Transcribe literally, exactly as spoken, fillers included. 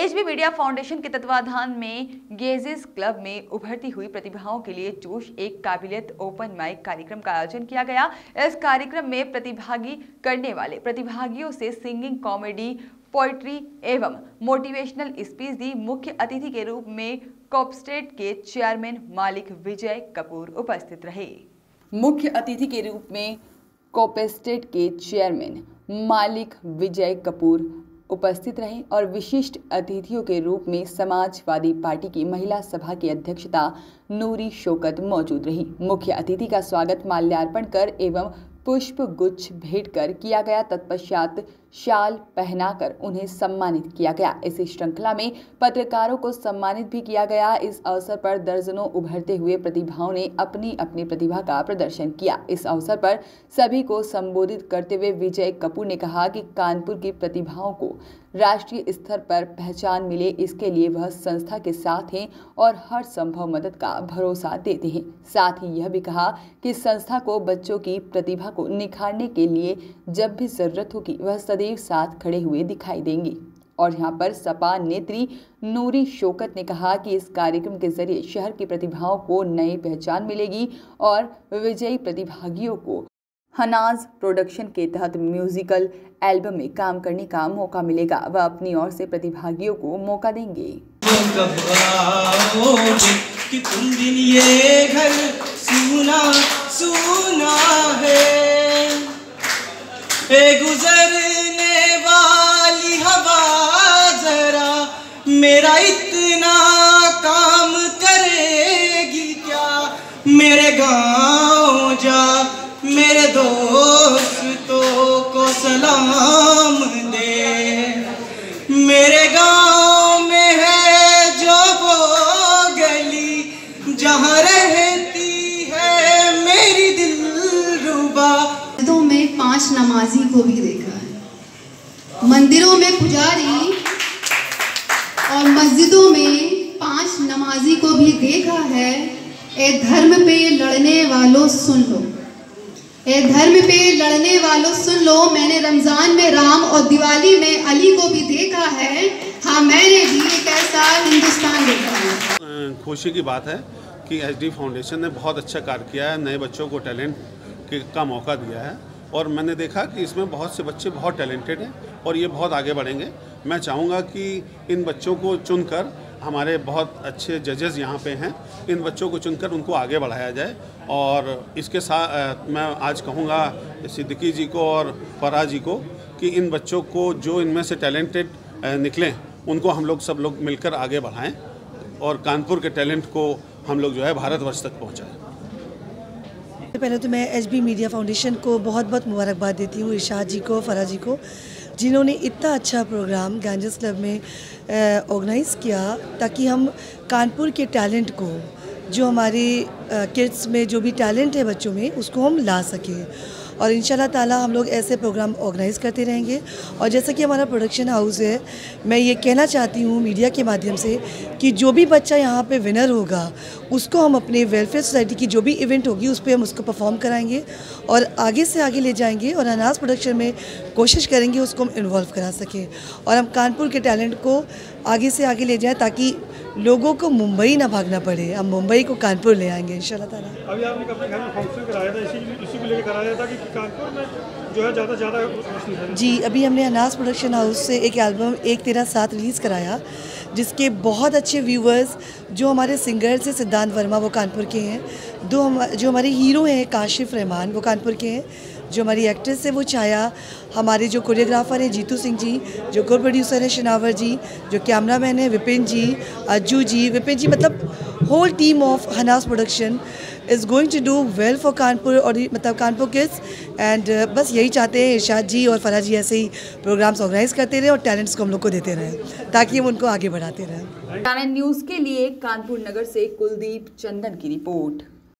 H D media foundation के तत्वाधान में गेजेस क्लब में उभरती हुई प्रतिभाओं के लिए जोश एक काबिलियत ओपन माइक कार्यक्रम का आयोजन किया गया। इस कार्यक्रम में प्रतिभागी करने वाले प्रतिभागियों से सिंगिंग, कॉमेडी, पोइट्री एवं मोटिवेशनल स्पीच दी। मुख्य अतिथि के रूप में कॉर्पोरेट के चेयरमैन मालिक विजय कपूर उपस्थित रहे। मुख्य अतिथि के रूप में कॉर्पोरेट के चेयरमैन मालिक विजय कपूर उपस्थित रहे और विशिष्ट अतिथियों के रूप में समाजवादी पार्टी की महिला सभा की अध्यक्षता नूरी शोकत मौजूद रही। मुख्य अतिथि का स्वागत माल्यार्पण कर एवं पुष्प गुच्छ भेंट कर किया गया। तत्पश्चात शाल पहनाकर उन्हें सम्मानित किया गया। इसी श्रृंखला में पत्रकारों को सम्मानित भी किया गया। इस अवसर पर दर्जनों उभरते हुए प्रतिभाओं ने अपनी अपनी प्रतिभा का प्रदर्शन किया। इस अवसर पर सभी को संबोधित करते हुए विजय कपूर ने कहा कि कानपुर की प्रतिभाओं को राष्ट्रीय स्तर पर पहचान मिले, इसके लिए वह संस्था के साथ हैं और हर संभव मदद का भरोसा देते हैं। साथ ही यह भी कहा कि संस्था को बच्चों की प्रतिभा को निखारने के लिए जब भी जरूरत होगी वह सदैव साथ खड़े हुए दिखाई देंगे। और यहाँ पर सपा नेत्री नूरी शोकत ने कहा कि इस कार्यक्रम के जरिए शहर की प्रतिभाओं को नई पहचान मिलेगी और विजयी प्रतिभागियों को हनाज़ प्रोडक्शन के तहत म्यूजिकल एल्बम में काम करने का मौका मिलेगा। वह अपनी ओर से प्रतिभागियों को मौका देंगे। कि तुम दिन ये घर सुना सुना है, ए गुजरने वाली हवा जरा मेरा इतना काम करेगी क्या, मेरे गाँव जा मेरे दोस्तों को सलाम दे, मेरे गांव में है जो वो गली जहाँ रहती है मेरी दिलरुबा। मंदिरों में पांच नमाजी को भी देखा है, मंदिरों में पुजारी और मस्जिदों में पांच नमाजी को भी देखा है। ए धर्म पे लड़ने वालों सुन लो, ए धर्म पे लड़ने वालों सुन लो, मैंने रमजान में राम और दिवाली में अली को भी देखा है। हाँ, मैंने भी एक ऐसा हिंदुस्तान देखा है। खुशी की बात है कि एच डी फाउंडेशन ने बहुत अच्छा कार्य किया है, नए बच्चों को टैलेंट का मौका दिया है और मैंने देखा कि इसमें बहुत से बच्चे बहुत टैलेंटेड हैं और ये बहुत आगे बढ़ेंगे। मैं चाहूँगा कि इन बच्चों को चुनकर हमारे बहुत अच्छे जजेस यहाँ पे हैं, इन बच्चों को चुनकर उनको आगे बढ़ाया जाए। और इसके साथ मैं आज कहूँगा सिद्दीकी जी को और फराह जी को कि इन बच्चों को जो इनमें से टैलेंटेड निकलें उनको हम लोग सब लोग मिलकर आगे बढ़ाएं और कानपुर के टैलेंट को हम लोग जो है भारतवर्ष तक पहुँचाएँ। पहले तो मैं एच बी मीडिया फाउंडेशन को बहुत बहुत मुबारकबाद देती हूँ, इर्शाद जी को, फराह जी को, जिन्होंने इतना अच्छा प्रोग्राम गेजेस क्लब में ऑर्गेनाइज़ किया ताकि हम कानपुर के टैलेंट को, जो हमारे किड्स में जो भी टैलेंट है बच्चों में, उसको हम ला सकें। और इंशाल्लाह ताला हम लोग ऐसे प्रोग्राम ऑर्गेनाइज़ करते रहेंगे। और जैसा कि हमारा प्रोडक्शन हाउस है, मैं ये कहना चाहती हूँ मीडिया के माध्यम से कि जो भी बच्चा यहाँ पे विनर होगा उसको हम अपने वेलफेयर सोसाइटी की जो भी इवेंट होगी उस पर हम उसको परफॉर्म कराएंगे और आगे से आगे ले जाएंगे और हनाज़ प्रोडक्शन में कोशिश करेंगे उसको हम इन्वॉल्व करा सकें और हम कानपुर के टैलेंट को आगे से आगे ले जाएँ ताकि लोगों को मुंबई ना भागना पड़े। हम मुंबई को कानपुर ले आएंगे इंशाल्लाह ताला। अभी आपने अपने घर में फंक्शन कराया था, इसी इसी को लेकर कराया था कि कानपुर में जो है ज़्यादा ज़्यादा। जी, अभी हमने हनाज़ प्रोडक्शन हाउस से एक एल्बम एक तेरा साथ रिलीज़ कराया जिसके बहुत अच्छे व्यूवर्स, जो हमारे सिंगर्स हैं सिद्धांत वर्मा वो कानपुर के हैं, दो हम जो हमारे हीरो हैं काशिफ रहमान वो कानपुर के हैं, जो हमारी एक्ट्रेस है वो छाया, हमारे जो कोरियोग्राफर हैं जीतू सिंह जी, जो को प्रोड्यूसर हैं शिनावर जी, जो कैमरा मैन है विपिन जी, अजू जी, विपिन जी, मतलब होल टीम ऑफ हनाज़ production is going to do well for Kanpur और मतलब कानपुर किड्स। एंड बस यही चाहते हैं इर्शाद जी और फराह जी ऐसे ही प्रोग्राम्स ऑर्गेनाइज करते रहें और टैलेंट्स को हम लोग को देते रहें ताकि हम उनको आगे बढ़ाते रहें। कानपुर न्यूज़ के लिए कानपुर नगर से कुलदीप चंदन की रिपोर्ट।